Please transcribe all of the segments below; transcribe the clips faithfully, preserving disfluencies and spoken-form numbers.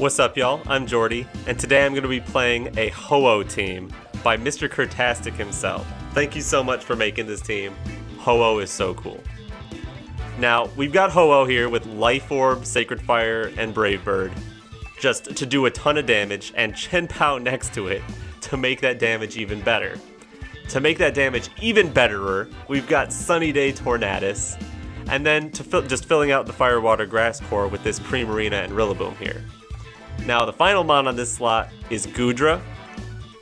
What's up, y'all? I'm Jordy, and today I'm going to be playing a Ho-Oh team by Mister Curtastic himself. Thank you so much for making this team. Ho-Oh is so cool. Now, we've got Ho-Oh here with Life Orb, Sacred Fire, and Brave Bird, just to do a ton of damage, and Chien-Pao next to it to make that damage even better. To make that damage even betterer, we've got Sunny Day Tornadus, and then to fill, just filling out the Fire Water Grass Core with this Primarina and Rillaboom here. Now, the final mon on this slot is Goodra,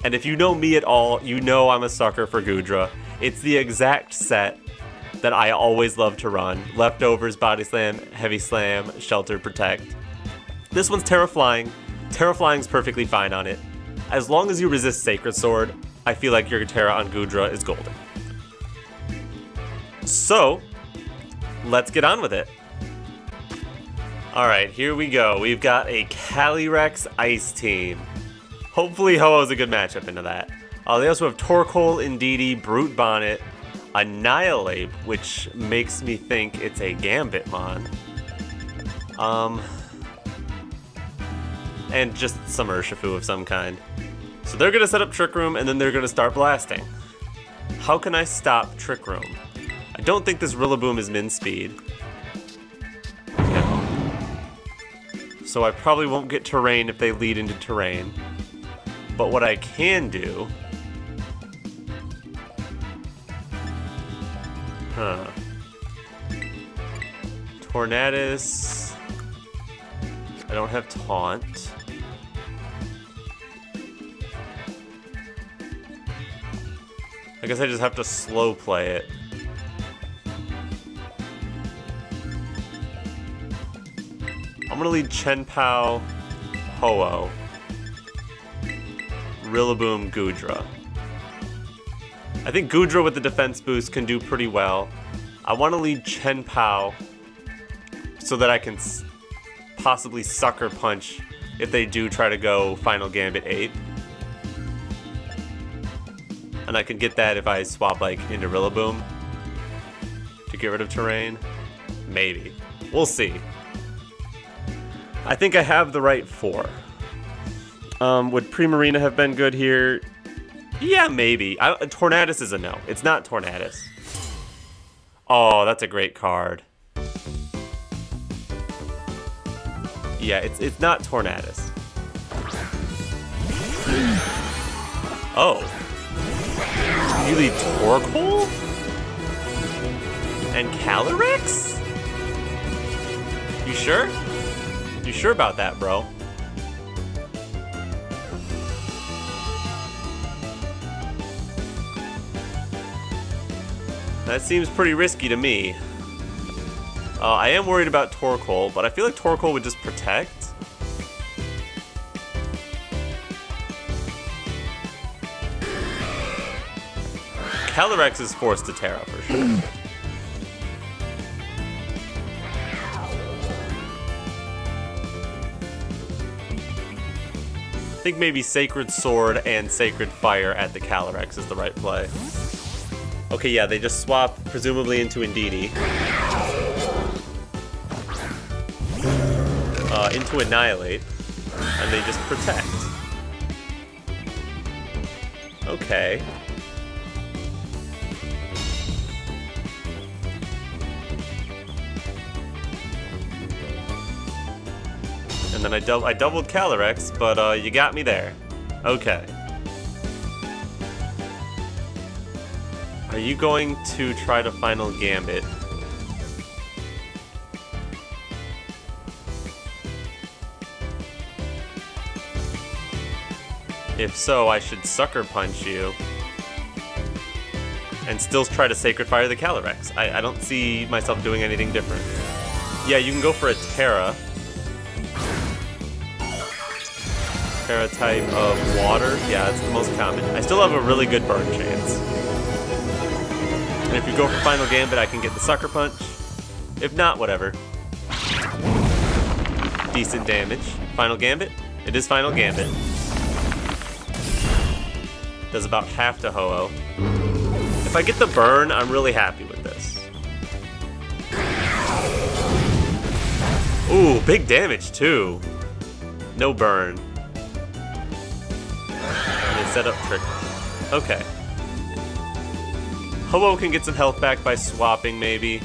and if you know me at all, you know I'm a sucker for Goodra. It's the exact set that I always love to run. Leftovers, Body Slam, Heavy Slam, Shelter, Protect. This one's Terraflying. Terraflying's perfectly fine on it. As long as you resist Sacred Sword, I feel like your Terra on Goodra is golden. So, let's get on with it. Alright, here we go. We've got a Calyrex Ice team. Hopefully Ho-Oh's a good matchup into that. Uh, they also have Torkoal, Indeedee, Brute Bonnet, Annihilate, which makes me think it's a Gambit mon. Um, and just some Urshifu of some kind. So they're going to set up Trick Room, and then they're going to start blasting. How can I stop Trick Room? I don't think this Rillaboom is min speed. So I probably won't get terrain if they lead into terrain. But what I can do... Huh. Tornadus... I don't have taunt. I guess I just have to slow play it. I'm gonna lead Chien-Pao, Ho-Oh, Rillaboom, Goodra. I think Goodra with the defense boost can do pretty well. I want to lead Chien-Pao so that I can possibly sucker punch if they do try to go Final Gambit Ape. And I can get that if I swap like into Rillaboom to get rid of terrain. Maybe. We'll see. I think I have the right four. Um, would Primarina have been good here? Yeah, maybe. I, Tornadus is a no. It's not Tornadus. Oh, that's a great card. Yeah, it's it's not Tornadus. Oh. Really, Torkoal? And Calyrex? You sure? You sure about that, bro? That seems pretty risky to me. Uh, I am worried about Torkoal, but I feel like Torkoal would just protect. Calyrex is forced to Terra for sure. I think maybe Sacred Sword and Sacred Fire at the Calyrex is the right play. Okay, yeah, they just swap, presumably, into Indeedee. Uh, into Annihilate. And they just Protect. Okay. And then I, dou I doubled Calyrex, but uh, you got me there. Okay. Are you going to try to Final Gambit? If so, I should Sucker Punch you. And still try to Sacred Fire the Calyrex. I, I don't see myself doing anything different. Yeah, you can go for a Terra. Terra type of water. Yeah, that's the most common. I still have a really good burn chance. And if you go for Final Gambit, I can get the Sucker Punch. If not, whatever. Decent damage. Final Gambit? It is Final Gambit. Does about half to Ho-Oh. If I get the burn, I'm really happy with this. Ooh, big damage too. No burn. And they set up Trick Room. Okay. Ho-Oh can get some health back by swapping, maybe.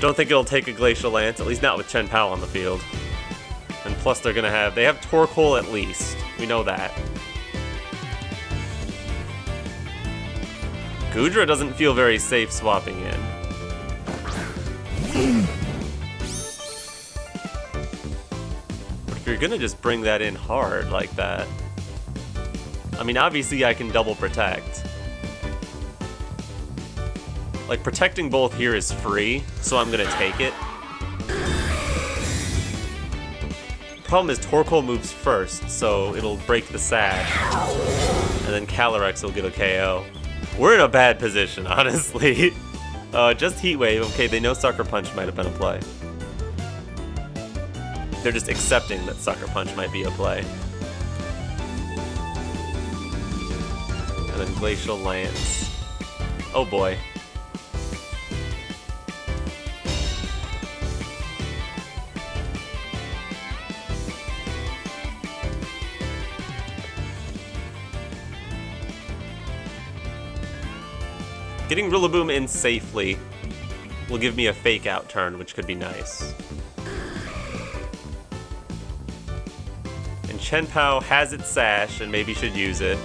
Don't think it'll take a Glacial Lance, at least not with Chien-Pao on the field. And plus they're gonna have, they have Torkoal at least. We know that. Goodra doesn't feel very safe swapping in. But if you're gonna just bring that in hard like that, I mean, obviously I can double protect. Like, protecting both here is free, so I'm gonna take it. The problem is Torkoal moves first, so it'll break the sash. And then Calyrex will get a K O. We're in a bad position, honestly. uh, just Heat Wave. Okay, they know Sucker Punch might have been a play. They're just accepting that Sucker Punch might be a play. And then Glacial Lance. Oh boy. Getting Rillaboom in safely will give me a fake out turn, which could be nice. And Chien-Pao has its sash and maybe should use it.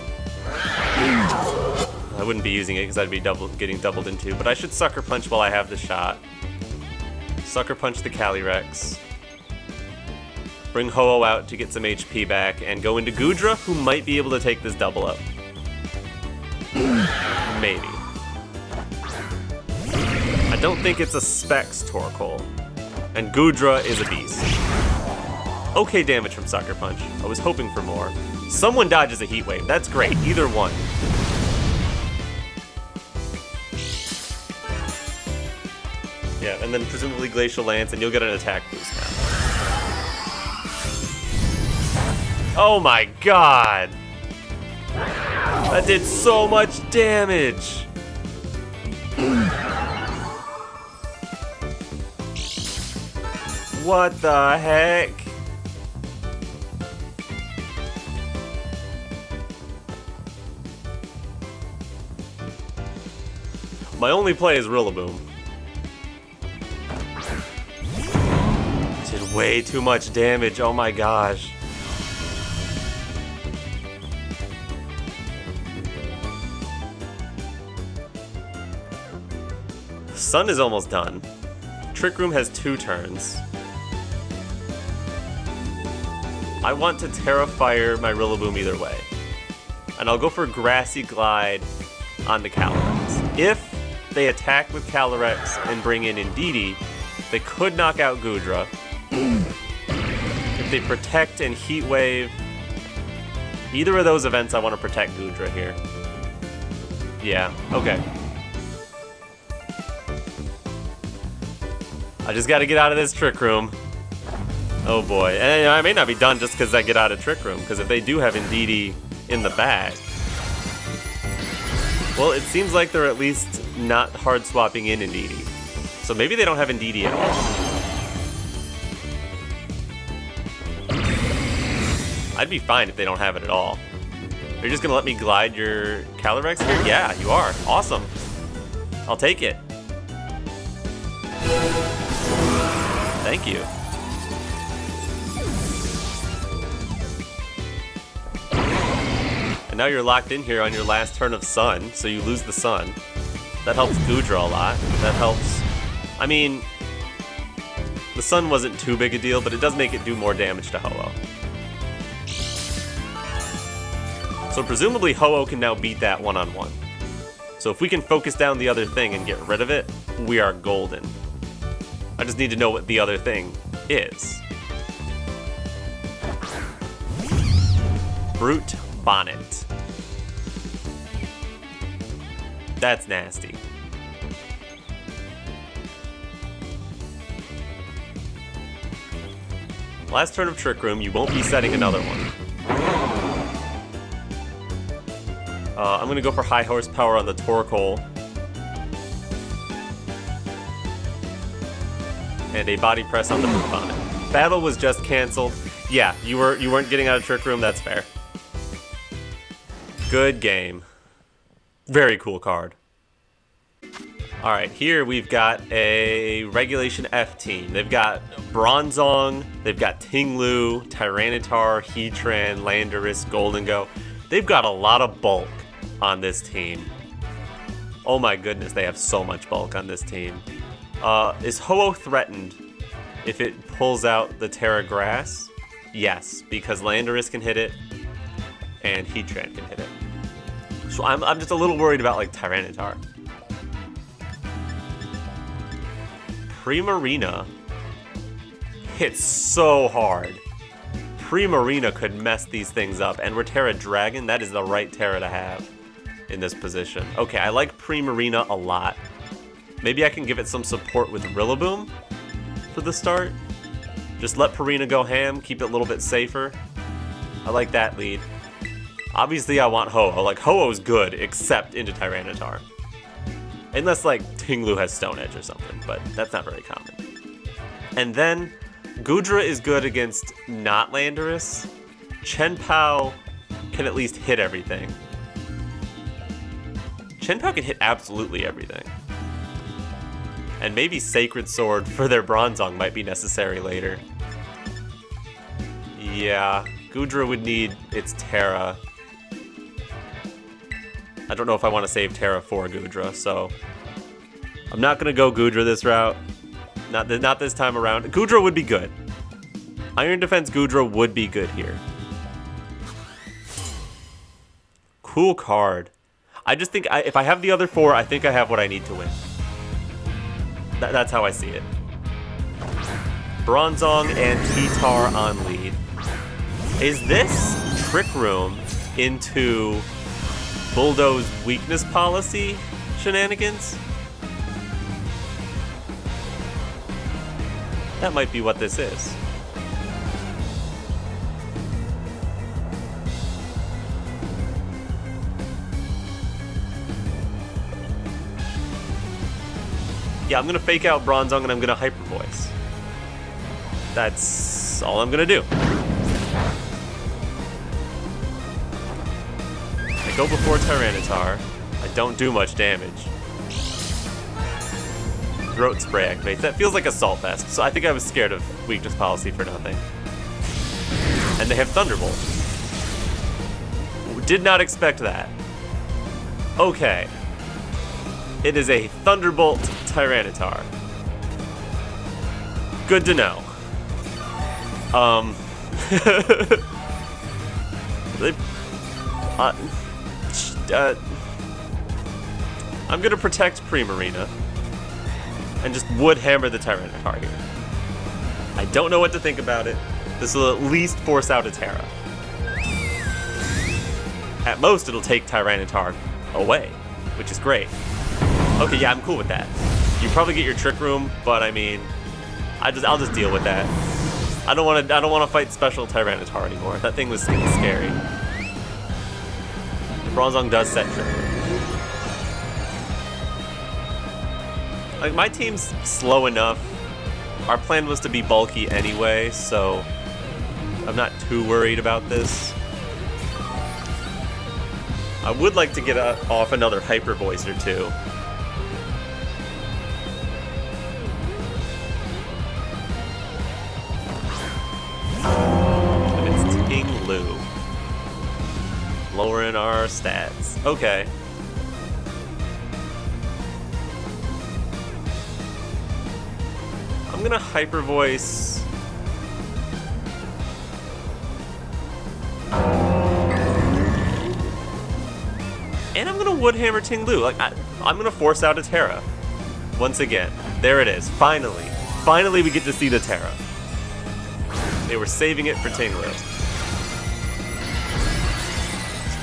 I wouldn't be using it because I'd be double, getting doubled into, but I should Sucker Punch while I have the shot. Sucker Punch the Calyrex. Bring Ho-Oh out to get some H P back and go into Goodra, who might be able to take this double up. Maybe. I don't think it's a Specs Torkoal. And Goodra is a beast. Okay damage from Sucker Punch. I was hoping for more. Someone dodges a Heat Wave. That's great. Either one. Yeah, and then presumably Glacial Lance, and you'll get an attack boost now. Oh my god! That did so much damage! What the heck? My only play is Rillaboom. Did way too much damage, oh my gosh. Sun is almost done. Trick Room has two turns. I want to Terrafire my Rillaboom either way. And I'll go for Grassy Glide on the Calyrex. If they attack with Calyrex and bring in Indeedee, they could knock out Goodra. If they protect and Heat Wave, either of those events, I want to protect Goodra here. Yeah, okay. I just got to get out of this Trick Room. Oh boy, and I may not be done just because I get out of Trick Room, because if they do have Indeedee in the back... Well, it seems like they're at least not hard swapping in Indeedee. So maybe they don't have Indeedee at all. I'd be fine if they don't have it at all. You're just going to let me glide your Calyrex here? Yeah, you are. Awesome. I'll take it. Thank you. Now you're locked in here on your last turn of Sun, so you lose the Sun. That helps Goodra a lot. That helps... I mean... The Sun wasn't too big a deal, but it does make it do more damage to Ho-Oh. So presumably Ho-Oh can now beat that one-on-one. So if we can focus down the other thing and get rid of it, we are golden. I just need to know what the other thing is. Brute Bonnet. That's nasty. Last turn of Trick Room, you won't be setting another one. Uh, I'm gonna go for high horsepower on the Torkoal. And a body press on the Brute Bonnet. Battle was just canceled. Yeah, you were you weren't getting out of Trick Room, that's fair. Good game. Very cool card. Alright, here we've got a Regulation F team. They've got Bronzong, they've got Ting-Lu, Tyranitar, Heatran, Landorus, Goldengo. They've got a lot of bulk on this team. Oh my goodness, they have so much bulk on this team. Uh, is Ho-Oh threatened if it pulls out the Terra Grass? Yes, because Landorus can hit it and Heatran can hit it. So I'm, I'm just a little worried about like Tyranitar. Primarina hits so hard. Primarina could mess these things up, and we're Terra Dragon, that is the right Terra to have in this position. Okay, I like Primarina a lot. Maybe I can give it some support with Rillaboom for the start. Just let Primarina go ham, keep it a little bit safer. I like that lead. Obviously I want Ho-Oh. Like, Ho-Oh's good, except into Tyranitar. Unless, like, Ting-Lu has Stone Edge or something, but that's not very common. And then, Goodra is good against not Landorus. Chien-Pao can at least hit everything. Chien-Pao can hit absolutely everything. And maybe Sacred Sword for their Bronzong might be necessary later. Yeah, Goodra would need its Terra. I don't know if I want to save Terra for Goodra, so I'm not going to go Goodra this route. Not, th not this time around. Goodra would be good. Iron Defense Goodra would be good here. Cool card. I just think I, if I have the other four, I think I have what I need to win. Th that's how I see it. Bronzong and Heatran on lead. Is this Trick Room into Bulldoze weakness policy shenanigans? That might be what this is. Yeah, I'm gonna fake out Bronzong and I'm gonna Hyper Voice. That's all I'm gonna do. Go before Tyranitar. I don't do much damage. Throat Spray activates. That feels like Assault Vest, so I think I was scared of Weakness Policy for nothing. And they have Thunderbolt. Did not expect that. Okay. It is a Thunderbolt Tyranitar. Good to know. Um. they, uh, Uh, I'm gonna protect Primarina and just wood hammer the Tyranitar here. I don't know what to think about it. This will at least force out a Terra. At most, it'll take Tyranitar away, which is great. Okay, yeah, I'm cool with that. You probably get your Trick Room, but I mean, I just I'll just deal with that. I don't want to I don't want to fight special Tyranitar anymore. That thing was scary. Bronzong does set Trick Room. Like, my team's slow enough. Our plan was to be bulky anyway, so I'm not too worried about this. I would like to get a, off another Hyper Voice or two. Lowering our stats. Okay. I'm gonna Hyper Voice. And I'm gonna Wood Hammer Ting-Lu. Like, I, I'm gonna force out a Terra. Once again. There it is. Finally. Finally we get to see the Terra. They were saving it for Ting-Lu.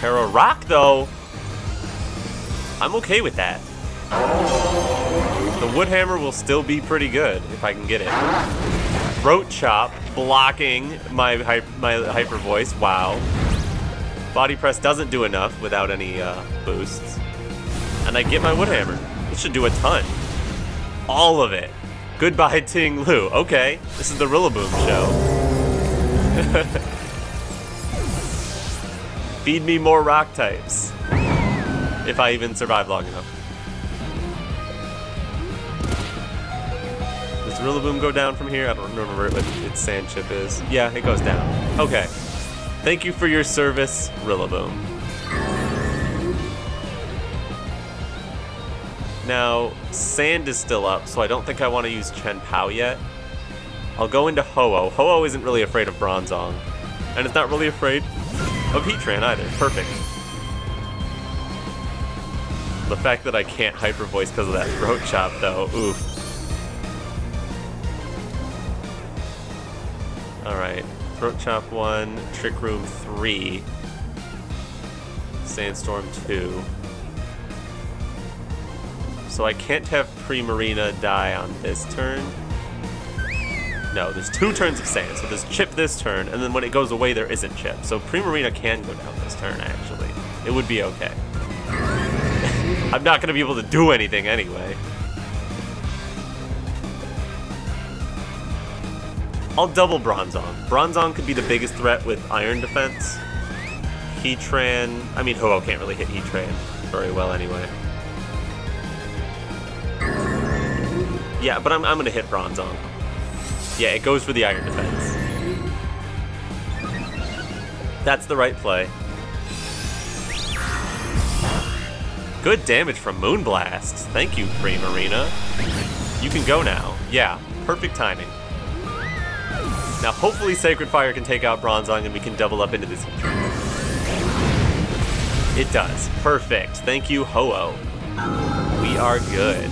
Terra Rock, though, I'm okay with that. The Wood Hammer will still be pretty good if I can get it. Throat Chop blocking my my Hyper Voice. Wow. Body Press doesn't do enough without any uh, boosts, and I get my Wood Hammer. It should do a ton. All of it. Goodbye, Ting-Lu. Okay, this is the Rillaboom show. Feed me more rock types. If I even survive long enough. Does Rillaboom go down from here? I don't remember what its sand chip is. Yeah, it goes down. Okay. Thank you for your service, Rillaboom. Now, sand is still up, so I don't think I want to use Chien-Pao yet. I'll go into Ho-Oh. Ho-Oh isn't really afraid of Bronzong. And it's not really afraid of Heatran either. Perfect. The fact that I can't hyper voice because of that throat chop, though. Oof. Alright. Throat chop one, trick room three, sandstorm two. So I can't have Primarina die on this turn. No, there's two turns of sand, so there's chip this turn, and then when it goes away there isn't chip. So Primarina can go down this turn, actually. It would be okay. I'm not going to be able to do anything anyway. I'll double Bronzong. Bronzong could be the biggest threat with Iron Defense. Heatran... I mean, Ho-Oh can't really hit Heatran very well anyway. Yeah, but I'm, I'm going to hit Bronzong. Yeah, it goes for the Iron Defense. That's the right play. Good damage from Moonblast. Thank you, Primarina. You can go now. Yeah, perfect timing. Now hopefully Sacred Fire can take out Bronzong and we can double up into this Heatran. It does. Perfect. Thank you, Ho-Oh. We are good.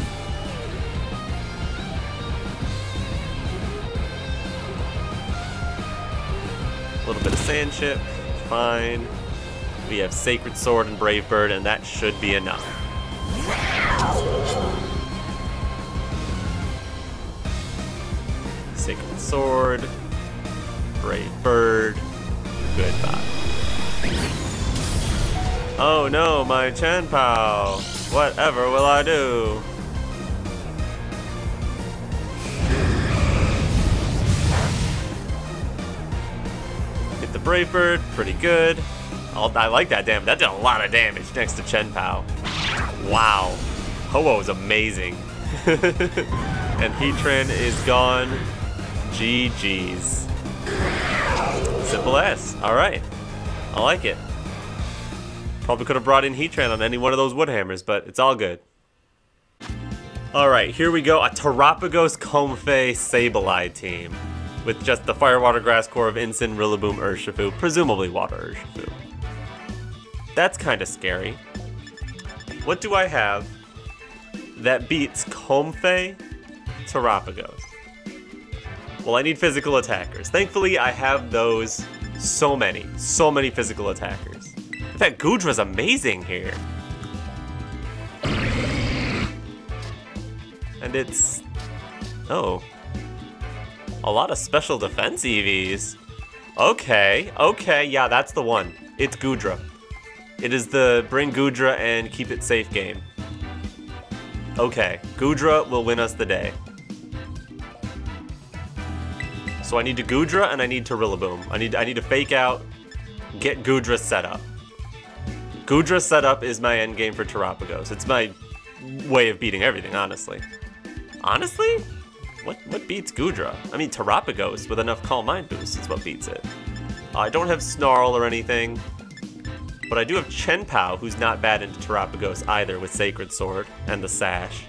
A little bit of sand chip, fine. We have Sacred Sword and Brave Bird, and that should be enough. Sacred Sword, Brave Bird, goodbye. Oh no, my Chien-Pao! Whatever will I do? The Brave Bird, pretty good. I'll, I like that damage. That did a lot of damage next to Chien-Pao. Wow. Ho-Oh is amazing. And Heatran is gone. G G's. Simple as. Alright. I like it. Probably could have brought in Heatran on any one of those wood hammers, but it's all good. Alright, here we go. A Terapagos, Comfey, Sableye team. With just the Fire, Water, Grass core of Incin, Rillaboom, Urshifu, presumably Water Urshifu. That's kind of scary. What do I have that beats Comfey, Terapagos? Well, I need physical attackers. Thankfully, I have those so many, so many physical attackers. In fact, Goodra's amazing here. And it's... oh. A lot of special defense E Vs. Okay, okay, yeah, that's the one. It's Goodra. It is the bring Goodra and keep it safe game. Okay, Goodra will win us the day. So I need to Goodra and I need to Rillaboom. I need, I need to fake out, get Goodra set up. Goodra set up is my end game for Terapagos. It's my way of beating everything, honestly. Honestly? What, what beats Goodra? I mean, Terapagos with enough Calm Mind boost is what beats it. Uh, I don't have Snarl or anything, but I do have Chien-Pao, who's not bad into Terapagos either with Sacred Sword and the Sash.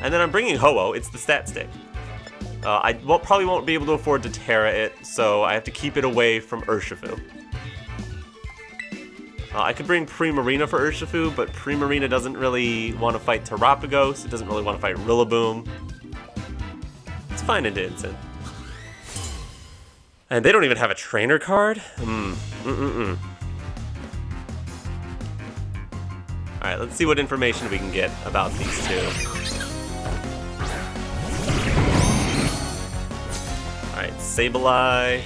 And then I'm bringing Ho-Oh, it's the Stat Stick. Uh, I well, probably won't be able to afford to Terra it, so I have to keep it away from Urshifu. Uh, I could bring Primarina for Urshifu, but Primarina doesn't really want to fight Terapagos, it doesn't really want to fight Rillaboom. It's fine into Incin. And they don't even have a trainer card? Mm. Mm-mm-mm. Alright, let's see what information we can get about these two. Alright, Sableye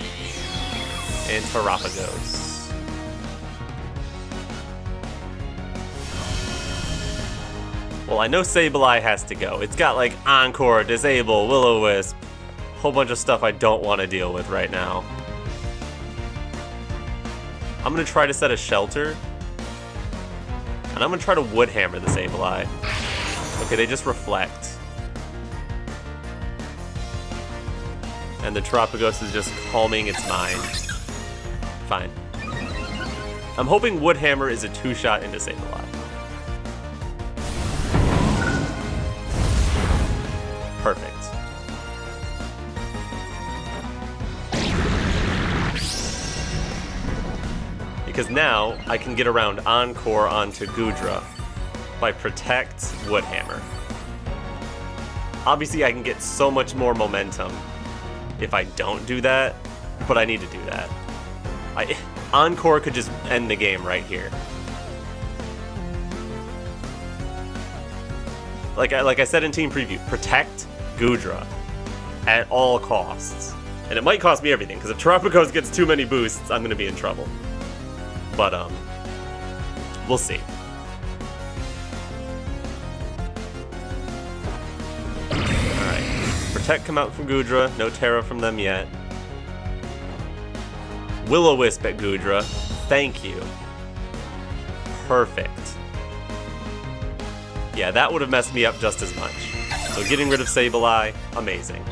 and Terapagos. Well, Well, I know Sableye has to go. It's got like Encore, Disable, Will-O-Wisp, a whole bunch of stuff I don't want to deal with right now. I'm gonna try to set a shelter. And I'm gonna try to wood hammer the Sableye. Okay, they just reflect. And the Terapagos is just calming its mind. Fine. I'm hoping wood hammer is a two-shot into Sableye. Perfect. Because now I can get around Encore onto Goodra by Protect Wood Hammer. Obviously I can get so much more momentum if I don't do that, but I need to do that. I, Encore could just end the game right here. Like I, like I said in Team Preview, protect Goodra at all costs. And it might cost me everything, because if Terapagos gets too many boosts, I'm going to be in trouble. But, um, we'll see. Alright. Protect come out from Goodra. No Terra from them yet. Will-O-Wisp at Goodra. Thank you. Perfect. Yeah, that would have messed me up just as much. So getting rid of Sableye, amazing.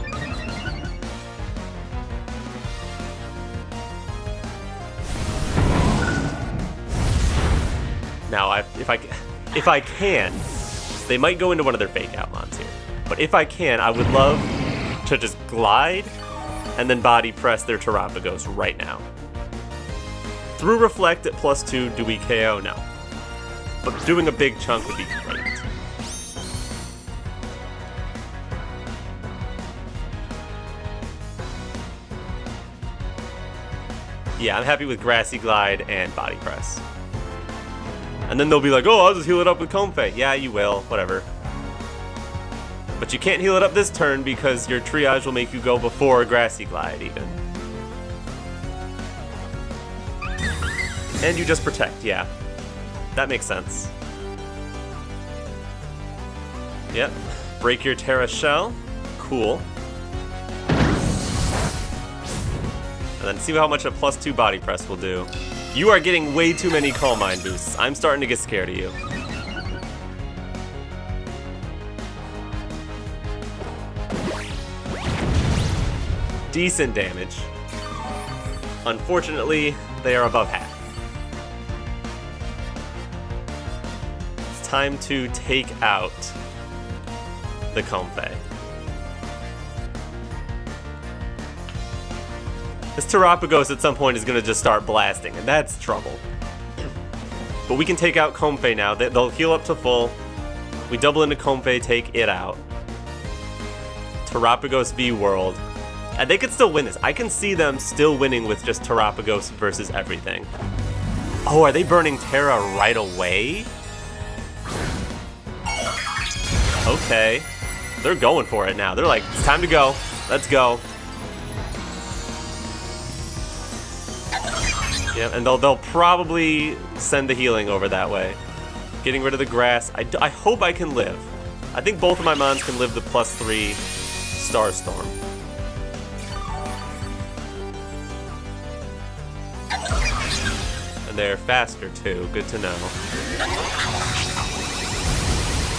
Now, I, if I if I can, they might go into one of their fake outmons here. But if I can, I would love to just glide and then body press their Terapagos right now. Through Reflect at plus two, do we K O? No. But doing a big chunk would be great. Yeah, I'm happy with Grassy Glide and Body Press. And then they'll be like, oh, I'll just heal it up with Comfey. Yeah, you will, whatever. But you can't heal it up this turn because your triage will make you go before Grassy Glide, even. And you just protect, yeah. That makes sense. Yep. Break your Terra Shell. Cool. And then see how much a plus two Body Press will do. You are getting way too many Calm Mind boosts. I'm starting to get scared of you. Decent damage. Unfortunately, they are above half. It's time to take out the Comfey. This Terapagos at some point is going to just start blasting, and that's trouble. But we can take out Comfey now. They'll heal up to full. We double into Comfey, take it out. Terapagos v. World. And they could still win this. I can see them still winning with just Terapagos versus everything. Oh, are they burning Terra right away? Okay. They're going for it now. They're like, it's time to go. Let's go. Yeah, and they'll, they'll probably send the healing over that way. Getting rid of the grass. I, I hope I can live. I think both of my mons can live the plus three Starstorm. And they're faster too, good to know.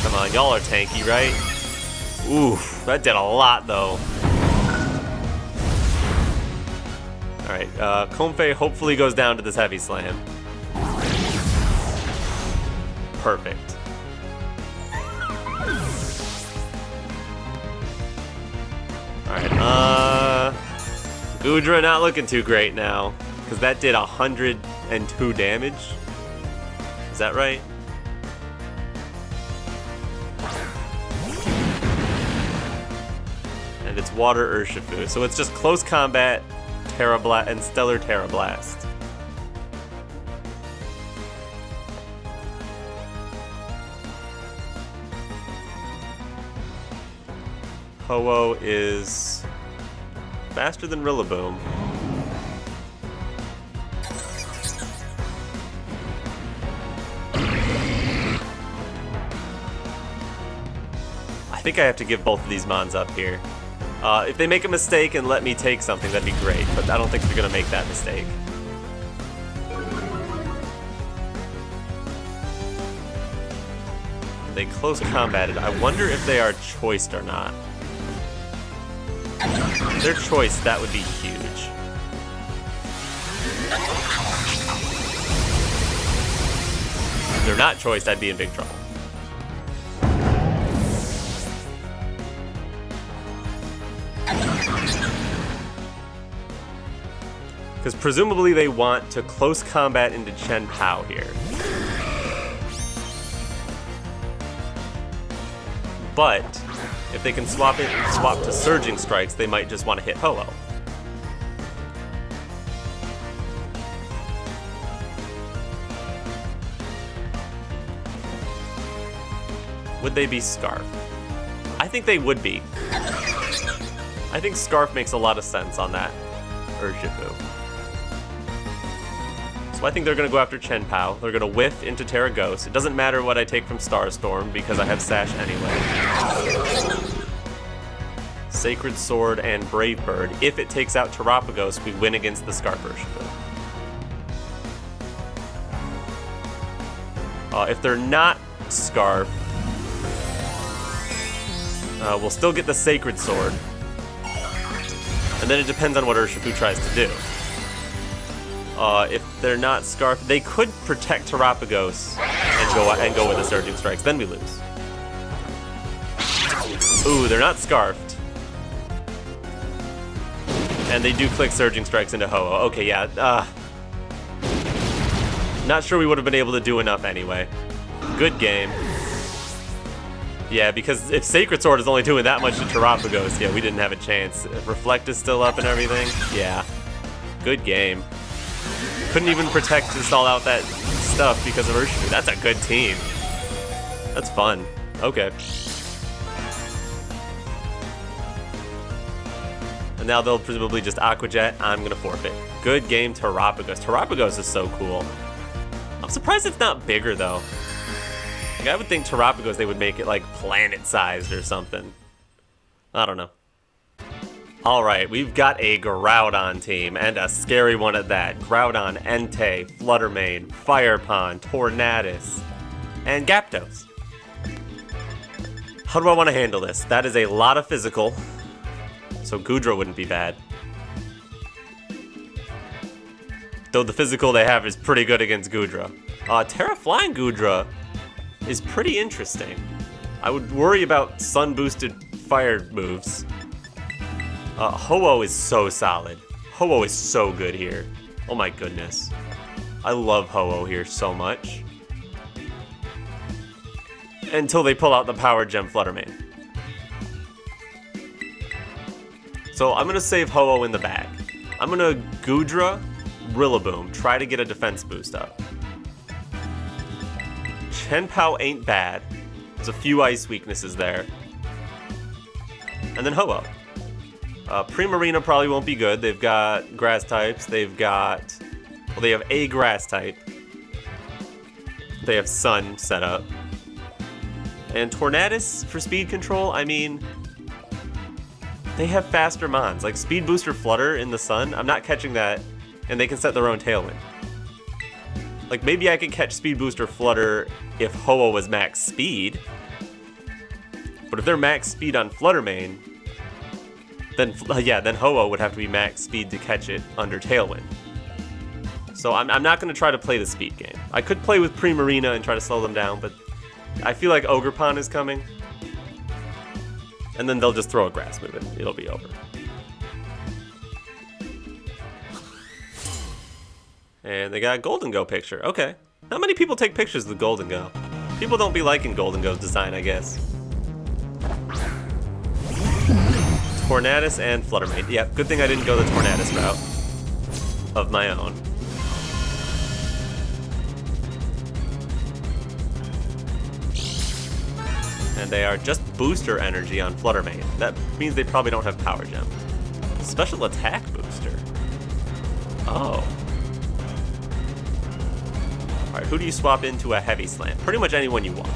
Come on, y'all are tanky, right? Oof, that did a lot though. Alright, uh, Comfey hopefully goes down to this Heavy Slam. Perfect. Alright, uh... Goodra not looking too great now, because that did one hundred two damage. Is that right? And it's Water Urshifu, so it's just close combat. Terra Blast and Stellar Terra Blast. Ho-Oh is faster than Rillaboom. think I have to give both of these Mons up here. Uh, if they make a mistake and let me take something, that'd be great, but I don't think they're going to make that mistake. They close combated. I wonder if they are choiced or not. If they're choiced, that would be huge. If they're not choiced, I'd be in big trouble. Because presumably they want to close combat into Chien-Pao here. But if they can swap it and swap to Surging Strikes, they might just want to hit Ho-Oh. Would they be Scarf? I think they would be. I think Scarf makes a lot of sense on that Urshifu. So I think they're going to go after Chien-Pao. They're going to whiff into Terapagos. It doesn't matter what I take from Starstorm because I have Sash anyway. Sacred Sword and Brave Bird. If it takes out Terapagos, we win against the Scarf Urshifu. Uh, if they're not Scarf, Uh, we'll still get the Sacred Sword. And then it depends on what Urshifu tries to do. Uh, if they're not Scarf, they could protect Terapagos and go, and go with the Surging Strikes. Then we lose. Ooh, they're not Scarfed. And they do click Surging Strikes into Ho-Oh. Okay, yeah. Uh, not sure we would have been able to do enough anyway. Good game. Yeah, because if Sacred Sword is only doing that much to Terapagos, yeah, we didn't have a chance. Reflect is still up and everything. Yeah. Good game. Couldn't even protect to stall out that stuff because of Urshifu. That's a good team. That's fun. Okay. And now they'll presumably just Aqua Jet. I'm going to forfeit. Good game, Terapagos. Terapagos is so cool. I'm surprised it's not bigger, though. I would think Terapagos, they would make it like planet-sized or something. I don't know. Alright, we've got a Groudon team, and a scary one at that. Groudon, Entei, Fluttermane, Firepon, Tornadus, and Gapdos. How do I want to handle this? That is a lot of physical, so Goodra wouldn't be bad. Though the physical they have is pretty good against Goodra. Uh, Terra-Flying Goodra is pretty interesting. I would worry about sun-boosted fire moves. Uh, Ho-Oh is so solid. Ho-Oh is so good here. Oh my goodness. I love Ho-Oh here so much. Until they pull out the Power Gem Fluttermane. So I'm gonna save Ho-Oh in the bag. I'm gonna Goodra, Rillaboom, try to get a defense boost up. Chien-Pao ain't bad. There's a few ice weaknesses there. And then Ho-Oh. Uh, Primarina probably won't be good. They've got grass types. They've got... Well, they have a grass type. They have sun set up. And Tornadus for speed control, I mean... They have faster mons. Like, speed booster flutter in the sun, I'm not catching that. And they can set their own tailwind. Like, maybe I could catch Speed Booster Flutter if Ho-Oh was max speed. But if they're max speed on Fluttermane, then, yeah, then Ho-Oh would have to be max speed to catch it under Tailwind. So I'm, I'm not going to try to play the speed game. I could play with Primarina and try to slow them down, but I feel like Ogerpon is coming. And then they'll just throw a grass move and it'll be over. And they got a Goldengo picture. Okay. How many people take pictures of the Goldengo? People don't be liking Goldengo's design, I guess. Tornadus and Fluttermane. Yeah, good thing I didn't go the Tornadus route of my own. And they are just booster energy on Fluttermane. That means they probably don't have Power Gem. Special attack booster. Oh. Alright, who do you swap into a Heavy Slam? Pretty much anyone you want.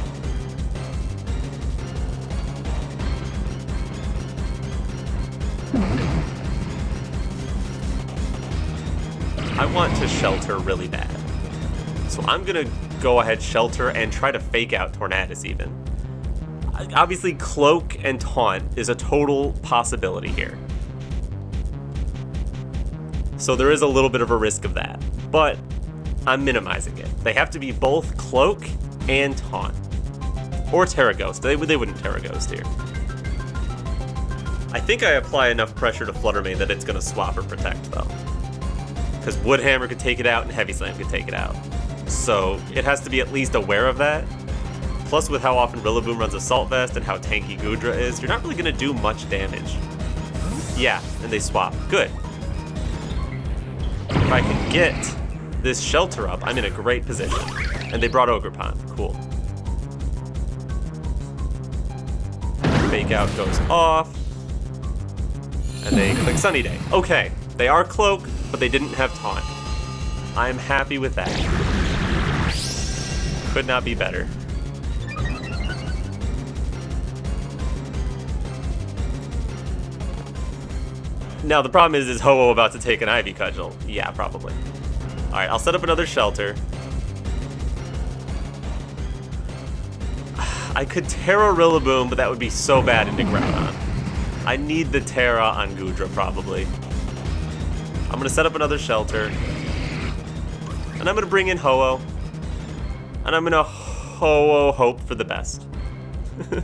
I want to shelter really bad. So I'm gonna go ahead, shelter, and try to fake out Tornadus even. Obviously, cloak and taunt is a total possibility here. So there is a little bit of a risk of that, but I'm minimizing it. They have to be both cloak and taunt. Or Terapagos. They, they wouldn't Terapagos here. I think I apply enough pressure to Fluttermane that it's going to swap or protect, though. Because Wood Hammer could take it out and Heavy Slam could take it out. So it has to be at least aware of that. Plus, with how often Rillaboom runs Assault Vest and how tanky Goodra is, you're not really going to do much damage. Yeah, and they swap. Good. If I can get this shelter up, I'm in a great position. And they brought Ogerpon. Cool. Fake out goes off. And they click Sunny Day. Okay, they are cloak, but they didn't have taunt. I'm happy with that. Could not be better. Now the problem is, is Ho-Oh about to take an Ivy Cudgel? Yeah, probably. All right, I'll set up another shelter. I could Terra Rillaboom, but that would be so bad into Groudon. I need the Terra on Goodra, probably. I'm going to set up another shelter. And I'm going to bring in Ho-Oh. And I'm going to Ho-Oh hope for the best. The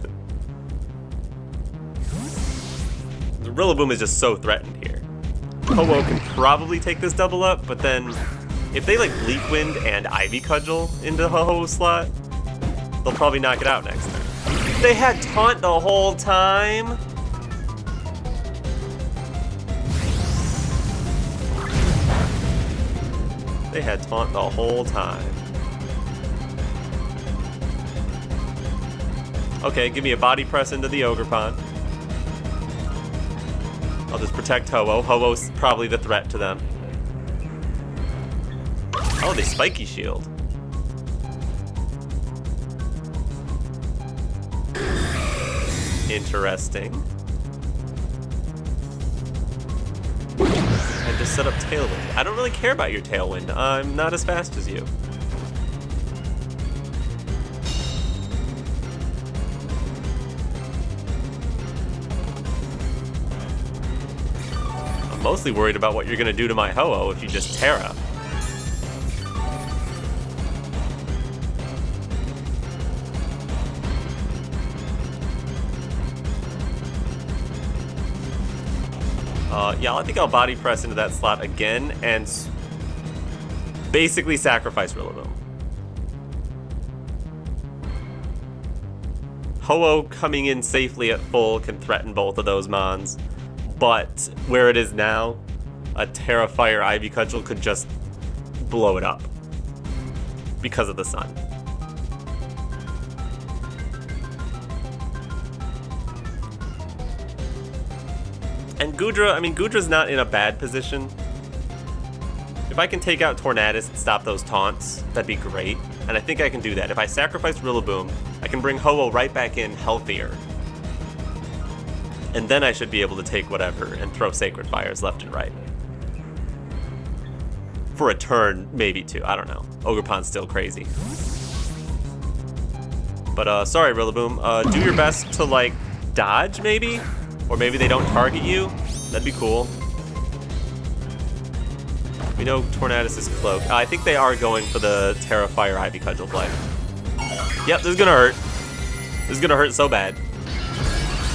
Rillaboom is just so threatened here. Ho-Oh can probably take this double up, but then if they like Leaf Wind and Ivy Cudgel into Ho-Oh's slot, they'll probably knock it out next turn. They had taunt the whole time. They had taunt the whole time. Okay, give me a body press into the Ogerpon. I'll just protect Ho-Oh. Ho-Oh's probably the threat to them. Oh, they spiky shield. Interesting. Just set up Tailwind. I don't really care about your Tailwind. I'm not as fast as you. I'm mostly worried about what you're going to do to my Ho-Oh if you just Terra. Uh, yeah, I think I'll body press into that slot again and basically sacrifice Rillaboom. Ho-Oh coming in safely at full can threaten both of those mons, but where it is now, a Terra Fire Ivy Cudgel could just blow it up because of the sun. And Goodra, I mean, Goodra's not in a bad position. If I can take out Tornadus and stop those taunts, that'd be great. And I think I can do that. If I sacrifice Rillaboom, I can bring Ho-Oh right back in healthier. And then I should be able to take whatever and throw Sacred Fires left and right. For a turn, maybe two, I don't know. Ogerpon's still crazy. But uh, sorry, Rillaboom, uh, do your best to like, dodge maybe? Or maybe they don't target you. That'd be cool. We know Tornadus is cloak. Uh, I think they are going for the Terra Fire Ivy Cudgel play. Yep, this is gonna hurt. This is gonna hurt so bad.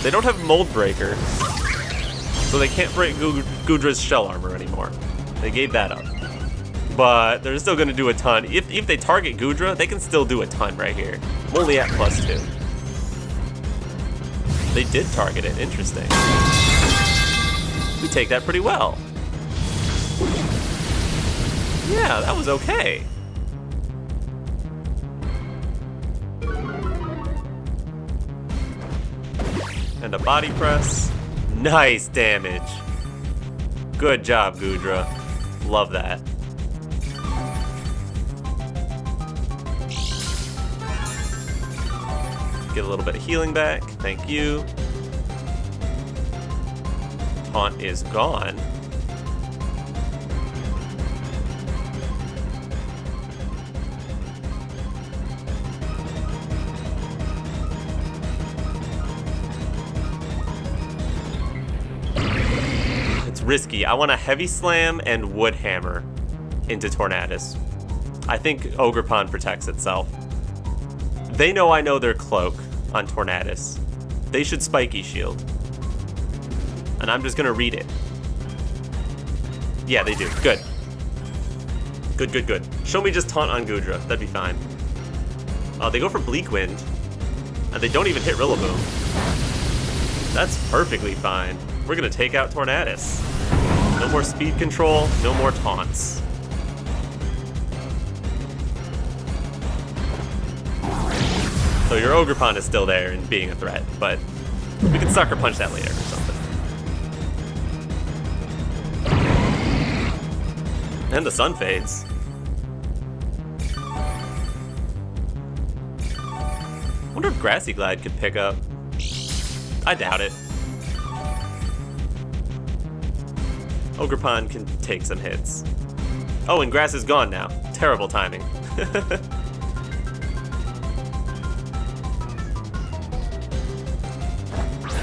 They don't have Mold Breaker, so they can't break Goodra's shell armor anymore. They gave that up. But they're still gonna do a ton. If, if they target Goodra, they can still do a ton right here. I'm only at plus two. They did target it, interesting. We take that pretty well. Yeah, that was okay. And a body press. Nice damage. Good job, Goodra. Love that. Get a little bit of healing back. Thank you. Taunt is gone. risky. I want a Heavy Slam and Wood Hammer into Tornadus. I think Ogerpon protects itself. They know I know their Cloak on Tornadus. They should Spiky Shield. And I'm just gonna read it. Yeah, they do. Good. Good, good, good. Show me just Taunt on Goodra. That'd be fine. Uh, they go for Bleak Wind. And they don't even hit Rillaboom. That's perfectly fine. We're gonna take out Tornadus. No more speed control, no more taunts. So your Ogerpon is still there and being a threat, but we can Sucker Punch that later or something. And the sun fades. I wonder if Grassy Glide could pick up. I doubt it. Ogerpon can take some hits. Oh, and grass is gone now. Terrible timing.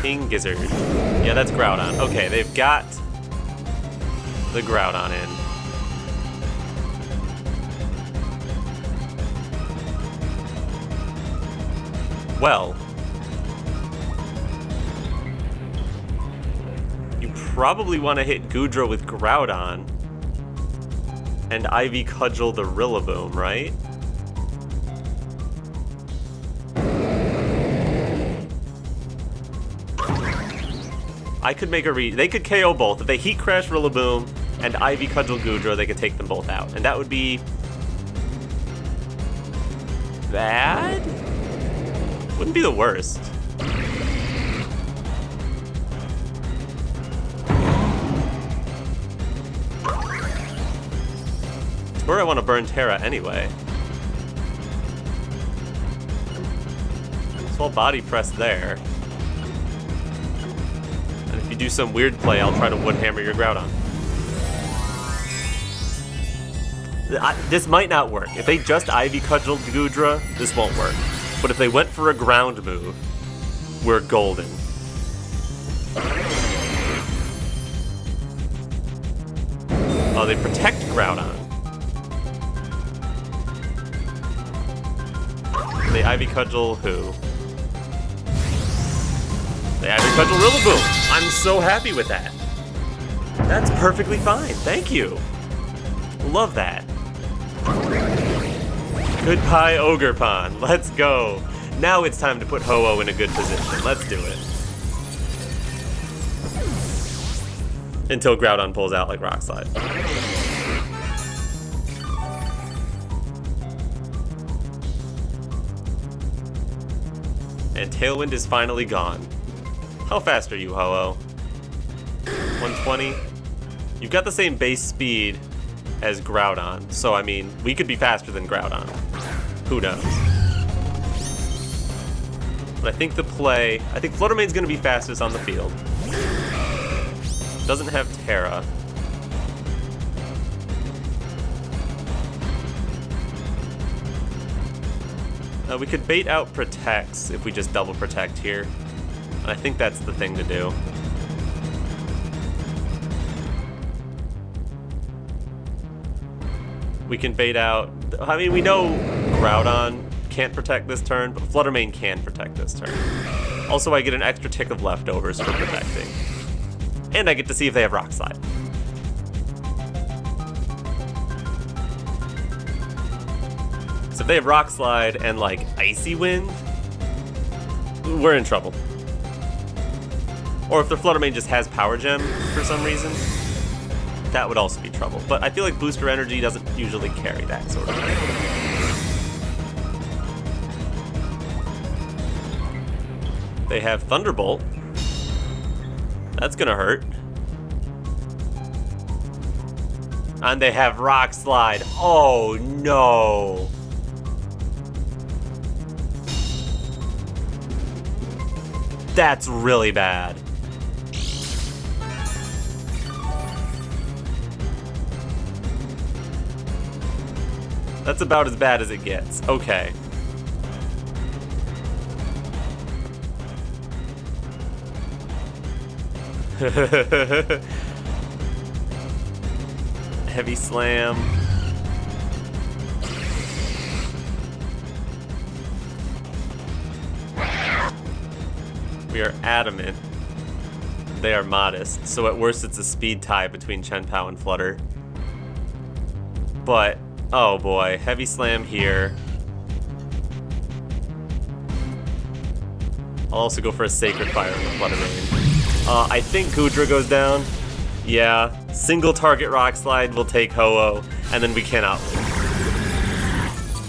King Gizzard. Yeah, that's Groudon. Okay, they've got the Groudon in. Well, you probably want to hit Goodra with Groudon and Ivy Cudgel the Rillaboom, right? I could make a re- they could K O both. If they Heat Crash Rillaboom and Ivy Cudgel Goodra, they could take them both out. And that would be bad? Wouldn't be the worst. It's where I want to burn Terra anyway. So I'll body press there. And if you do some weird play, I'll try to Wood Hammer your Groudon. I, this might not work. If they just Ivy Cudgel Goodra, this won't work. But if they went for a ground move, we're golden. Oh, they protect Groudon. They Ivy Cudgel who? They Ivy Cudgel Rillaboom. I'm so happy with that. That's perfectly fine. Thank you. Love that. Goodbye, Ogerpon. Let's go. Now it's time to put Ho-Oh in a good position. Let's do it. Until Groudon pulls out like Rock Slide. And Tailwind is finally gone. How fast are you, Ho-Oh? one twenty? You've got the same base speed as Groudon, so I mean, we could be faster than Groudon. Who knows? But I think the play, I think Fluttermane's gonna be fastest on the field. Doesn't have Terra. Uh, we could bait out Protects if we just double Protect here. And I think that's the thing to do. We can bait out, I mean, we know Groudon can't protect this turn, but Fluttermane can protect this turn. Also, I get an extra tick of leftovers for protecting. And I get to see if they have Rock Slide. So if they have Rock Slide and like Icy Wind, we're in trouble. Or if the Fluttermane just has Power Gem for some reason, that would also be trouble, but I feel like Booster Energy doesn't usually carry that sort of thing. They have Thunderbolt. That's gonna hurt. And they have Rock Slide. Oh no! That's really bad. That's about as bad as it gets. Okay. Heavy Slam. We are adamant. They are modest. So at worst, it's a speed tie between Chien-Pao and Flutter. But, oh boy, Heavy Slam here. I'll also go for a Sacred Fire on the Fluttermane. Uh, I think Goodra goes down. Yeah, single target Rock Slide will take Ho-Oh, and then we cannot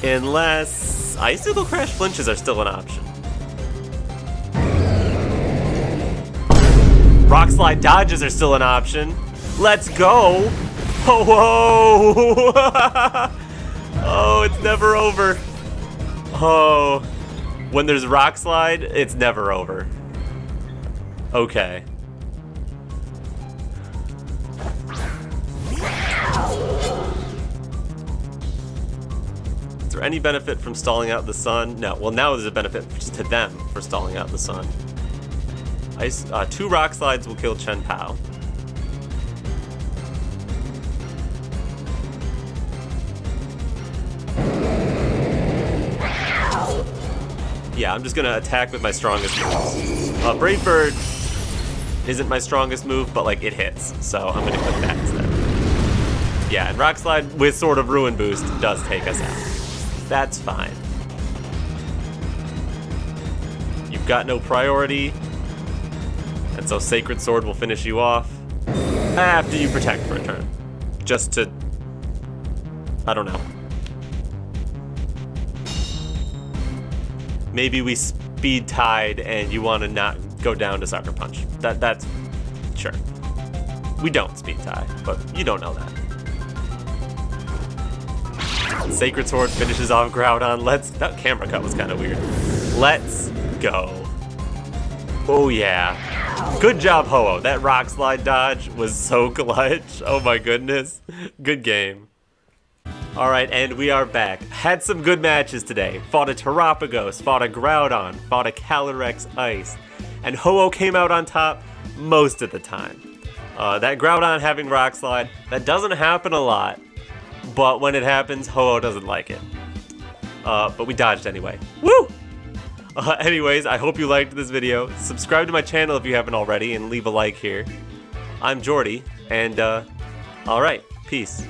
win. Unless Ice Eagle Crash flinches are still an option. Rock Slide dodges are still an option. Let's go! Ho-Oh! Oh, it's never over. Oh, when there's Rock Slide, it's never over. Okay. Is there any benefit from stalling out the sun? No. Well, now there's a benefit to them for stalling out the sun. Ice, uh, two Rock Slides will kill Chien-Pao. Yeah, I'm just gonna attack with my strongest moves. Uh, Brave Bird isn't my strongest move, but like it hits, so I'm gonna click that instead. Yeah, and Rock Slide with sort of Ruin Boost does take us out. That's fine. You've got no priority, and so Sacred Sword will finish you off after you protect for a turn. Just to, I don't know. Maybe we speed tied and you want to not go down to Sucker Punch. That That's, sure. We don't speed tie, but you don't know that. Sacred Sword finishes off Groudon. Let's, that camera cut was kind of weird. Let's go. Oh yeah. Good job, Ho-Oh. That Rock Slide dodge was so clutch. Oh my goodness. Good game. All right, and we are back. Had some good matches today. Fought a Terapagos, fought a Groudon, fought a Calyrex Ice, and Ho-Oh came out on top most of the time. Uh, that Groudon having Rock Slide, that doesn't happen a lot, but when it happens, Ho-Oh doesn't like it. Uh, but we dodged anyway. Woo! Uh, anyways, I hope you liked this video. Subscribe to my channel if you haven't already, and leave a like here. I'm Jordy, and uh, all right, peace.